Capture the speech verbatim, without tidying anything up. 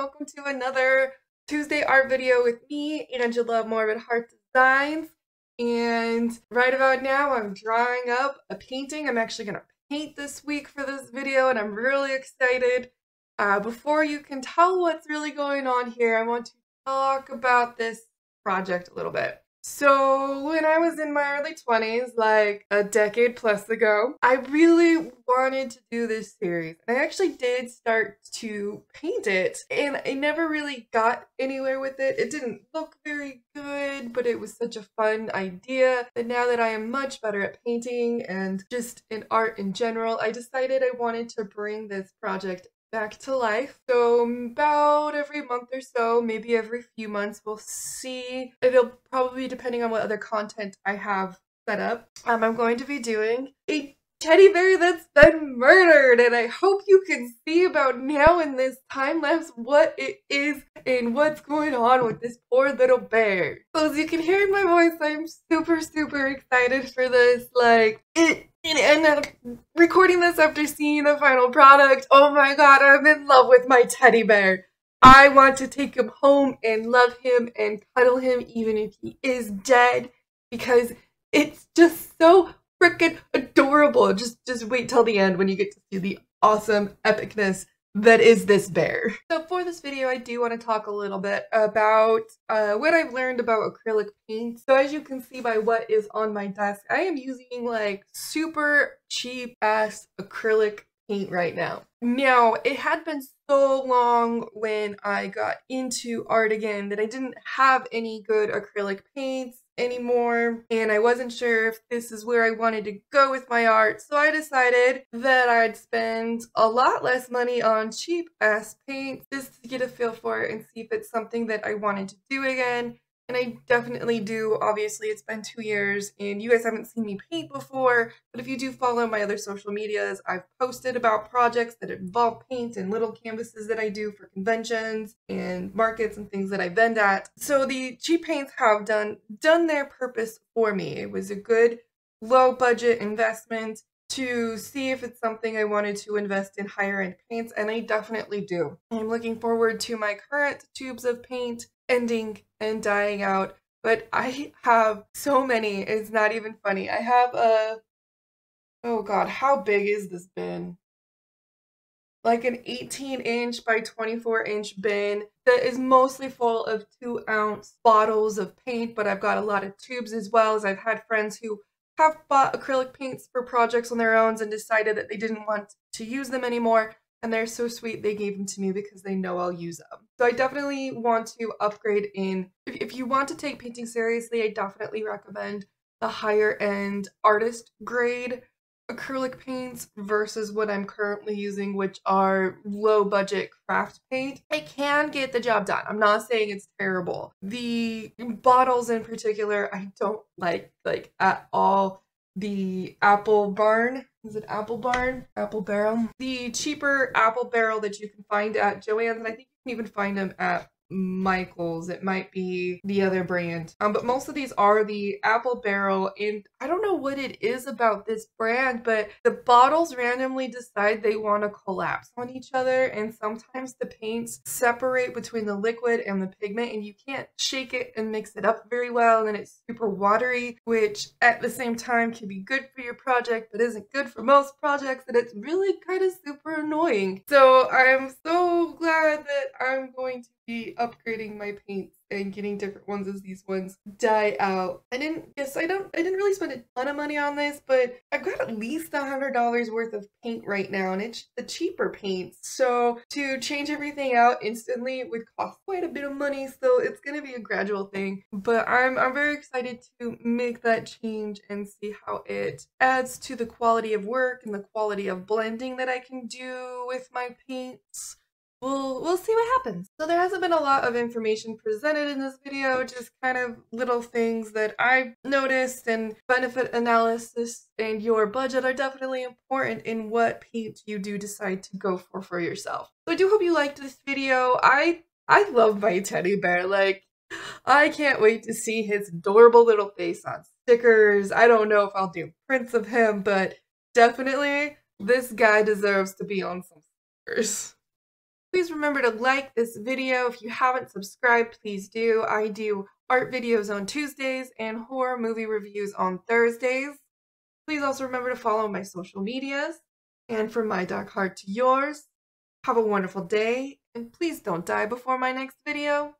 welcome to another Tuesday art video with me, Angela, Morbid Heart Designs. And right about now I'm drawing up a painting. I'm actually going to paint this week for this video and I'm really excited. Uh, before you can tell what's really going on here, I want to talk about this project a little bit. So when I was in my early twenties, like a decade plus ago, I really wanted to do this series. I actually did start to paint it and I never really got anywhere with it. It didn't look very good, but it was such a fun idea. And now that I am much better at painting and just in art in general, I decided I wanted to bring this project back to life. So about every month or so, maybe every few months, we'll see. It'll probably be depending on what other content I have set up. Um, I'm going to be doing a teddy bear that's been murdered, and I hope you can see about now in this time lapse what it is and what's going on with this poor little bear. So as you can hear in my voice, I'm super, super excited for this. Like, it And I'm recording this after seeing the final product. Oh my god, I'm in love with my teddy bear. I want to take him home and love him and cuddle him even if he is dead, because it's just so freaking adorable. Just just wait till the end when you get to see the awesome epicness that is this bear. So for this video, I do want to talk a little bit about uh, what I've learned about acrylic paint. So as you can see by what is on my desk, I am using like super cheap ass acrylic paint right now. Now, it had been so long when I got into art again that I didn't have any good acrylic paints anymore, and I wasn't sure if this is where I wanted to go with my art, so I decided that I'd spend a lot less money on cheap ass paint just to get a feel for it and see if it's something that I wanted to do again. And I definitely do. Obviously it's been two years and you guys haven't seen me paint before, but if you do follow my other social medias, I've posted about projects that involve paint and little canvases that I do for conventions and markets and things that I vend at. So the cheap paints have done done their purpose for me. It was a good low budget investment to see if it's something I wanted to invest in higher end paints, and I definitely do. I'm looking forward to my current tubes of paint ending and dying out, but I have so many, it's not even funny. I have a, oh god, how big is this bin? Like an eighteen inch by twenty-four inch bin that is mostly full of two ounce bottles of paint, but I've got a lot of tubes as well, as I've had friends who have bought acrylic paints for projects on their own and decided that they didn't want to use them anymore. And they're so sweet, they gave them to me because they know I'll use them. So I definitely want to upgrade in. If, if you want to take painting seriously, I definitely recommend the higher end artist grade acrylic paints versus what I'm currently using, which are low budget craft paint. I can get the job done. I'm not saying it's terrible. The bottles in particular, I don't like, like at all. The Apple Barn, is it Apple Barn? Apple Barrel? The cheaper Apple Barrel that you can find at Joann's, and I think you can even find them at Michaels. It might be the other brand. Um, but most of these are the Apple Barrel, and I don't know what it is about this brand, but the bottles randomly decide they want to collapse on each other, and sometimes the paints separate between the liquid and the pigment, and you can't shake it and mix it up very well, and it's super watery, which at the same time can be good for your project, but isn't good for most projects, and it's really kind of super annoying. So I'm so glad that I'm going to be upgrading my paints and getting different ones as these ones die out. I didn't, yes, I don't, I didn't really spend a ton of money on this, but I've got at least a hundred dollars worth of paint right now, and it's the cheaper paint. So to change everything out instantly would cost quite a bit of money. So it's gonna be a gradual thing, but I'm, I'm very excited to make that change and see how it adds to the quality of work and the quality of blending that I can do with my paints. We'll, we'll see what happens. So there hasn't been a lot of information presented in this video, just kind of little things that I noticed, and benefit analysis and your budget are definitely important in what paint you do decide to go for for yourself. So I do hope you liked this video. I, I love my teddy bear. Like, I can't wait to see his adorable little face on stickers. I don't know if I'll do prints of him, but definitely this guy deserves to be on some stickers. Please remember to like this video. If you haven't subscribed, please do. I do art videos on Tuesdays and horror movie reviews on Thursdays. Please also remember to follow my social medias. And from my dark heart to yours, have a wonderful day, and please don't die before my next video.